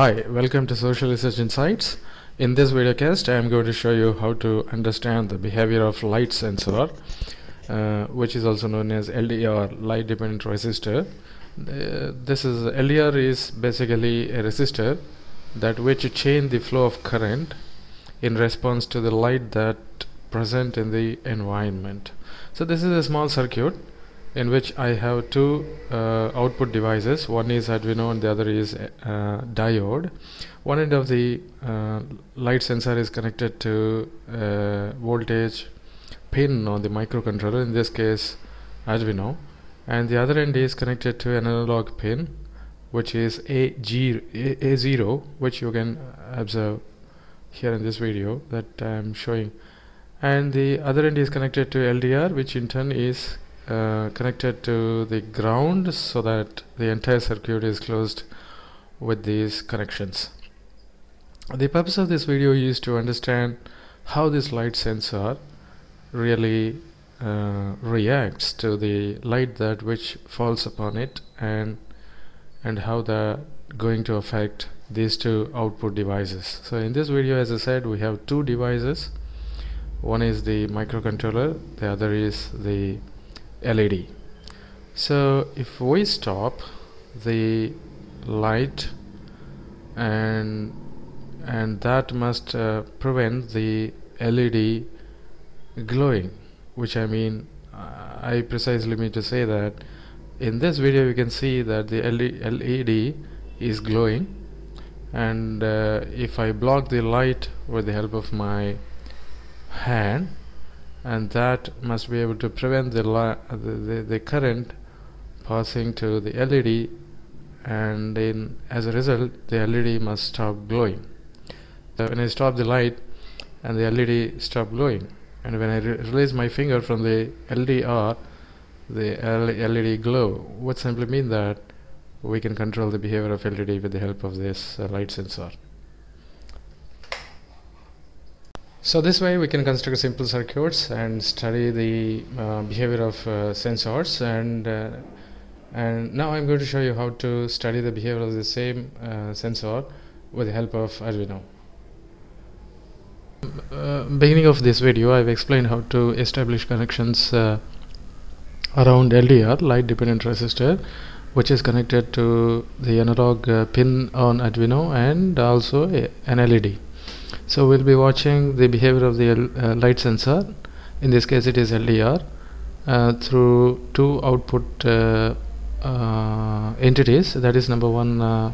Hi, welcome to Social Research Insights. In this videocast, I am going to show you how to understand the behavior of light sensor, which is also known as LDR, light dependent resistor. LDR is basically a resistor that which change the flow of current in response to the light that present in the environment. So this is a small circuit in which I have two output devices. One is Arduino and the other is diode. One end of the light sensor is connected to voltage pin on the microcontroller, in this case Arduino, and the other end is connected to an analog pin which is A0, which you can observe here in this video that I am showing, and the other end is connected to LDR, which in turn is connected to the ground, so that the entire circuit is closed with these connections. The purpose of this video is to understand how this light sensor really reacts to the light that which falls upon it, and how they're going to affect these two output devices. So in this video, as I said, we have two devices. One is the microcontroller, the other is the LED. So if we stop the light, and that must prevent the LED glowing, which I mean I precisely mean to say that in this video we can see that the LED is glowing, and if I block the light with the help of my hand, and that must be able to prevent the current passing to the LED, and then as a result the LED must stop glowing. So when I stop the light and the LED stop glowing, and when I release my finger from the LDR, the LED glow, would simply mean that we can control the behavior of LED with the help of this light sensor. So this way we can construct simple circuits and study the behavior of sensors, and now I'm going to show you how to study the behavior of the same sensor with the help of Arduino. Beginning of this video, I've explained how to establish connections around LDR, light dependent resistor, which is connected to the analog pin on Arduino and also an LED. So we'll be watching the behavior of the light sensor, in this case it is LDR, through two output entities. That is, number one,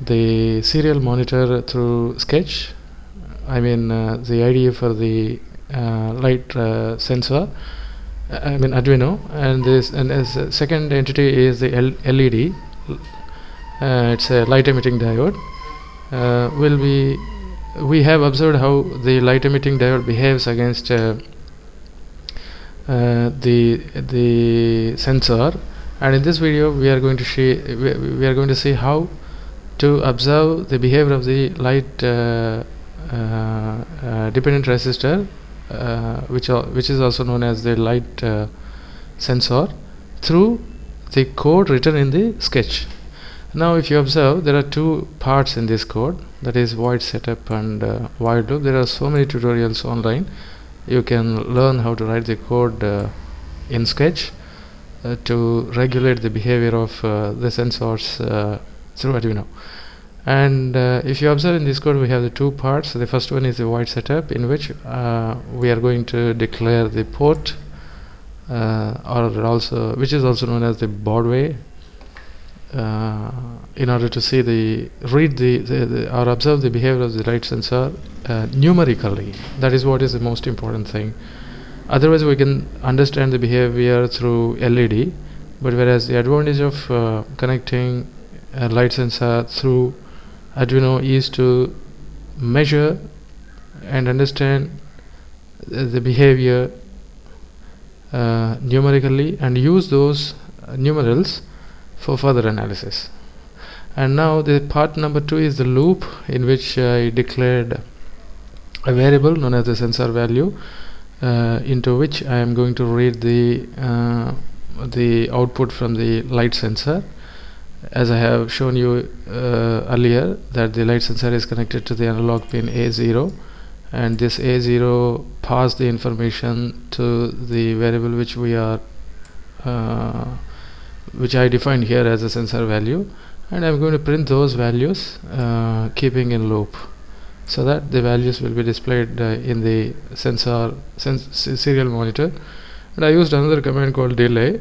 the serial monitor through sketch, the IDE for the light sensor, Arduino, and this, and as a second entity is the LED. It's a light emitting diode. We have observed how the light emitting diode behaves against the sensor, and in this video we are going to see how to observe the behavior of the light dependent resistor, which is also known as the light sensor, through the code written in the sketch. Now if you observe, there are two parts in this code, that is void setup and while loop. There are so many tutorials online, you can learn how to write the code in sketch to regulate the behavior of the sensors through Arduino. And if you observe in this code, we have the two parts. The first one is the void setup, in which we are going to declare the port, which is also known as the baud way, in order to see the or observe the behavior of the light sensor numerically. That is what is the most important thing. Otherwise we can understand the behavior through LED, but whereas the advantage of connecting a light sensor through Arduino is to measure and understand the behavior numerically, and use those numerals for further analysis. And now the part number two is the loop, in which I declared a variable known as the sensor value, into which I am going to read the output from the light sensor, As I have shown you earlier, that the light sensor is connected to the analog pin A0, and this A0 pass the information to the variable which we are which I defined here as a sensor value, and I'm going to print those values keeping in loop, so that the values will be displayed in the sensor serial monitor. And I used another command called delay.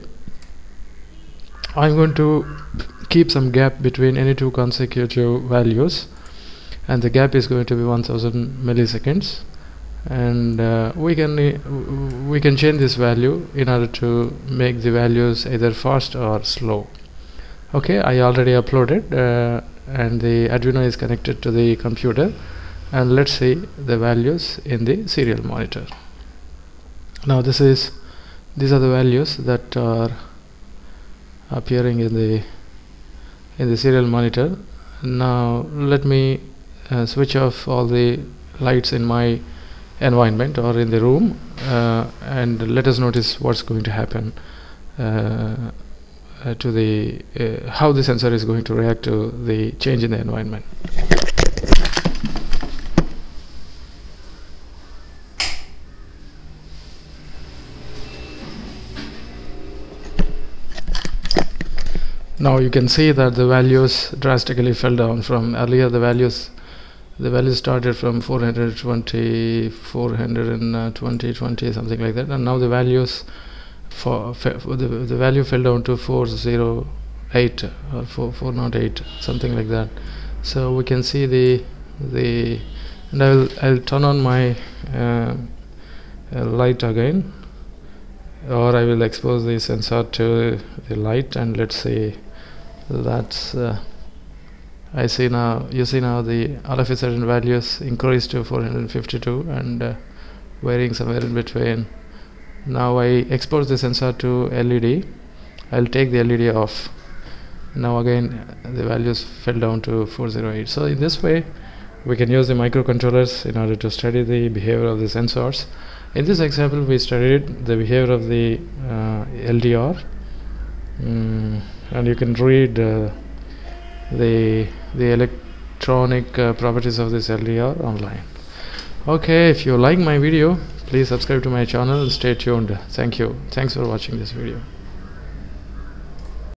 I'm going to keep some gap between any two consecutive values, and the gap is going to be 1000 milliseconds, and we can change this value in order to make the values either fast or slow. Okay, I already uploaded and the Arduino is connected to the computer, and let's see the values in the serial monitor. Now these are the values that are appearing in the serial monitor. Now let me switch off all the lights in my environment or in the room, and let us notice what's going to happen to the how the sensor is going to react to the change in the environment. Now you can see that the values drastically fell down. From earlier, the values started from 420, 420, 20, something like that, and now the values the value fell down to 408 or 408, something like that. So we can see the, and I'll turn on my light again, or I will expose the sensor to the light, and let's see. That's I see now, you see now the all of a sudden values increased to 452 and varying somewhere in between. Now I expose the sensor to LED. I'll take the LED off. Now again the values fell down to 408. So in this way we can use the microcontrollers in order to study the behavior of the sensors. In this example we studied the behavior of the LDR, and you can read the electronic properties of this LDR online. Okay, if you like my video, please subscribe to my channel and stay tuned. Thank you. Thanks for watching this video.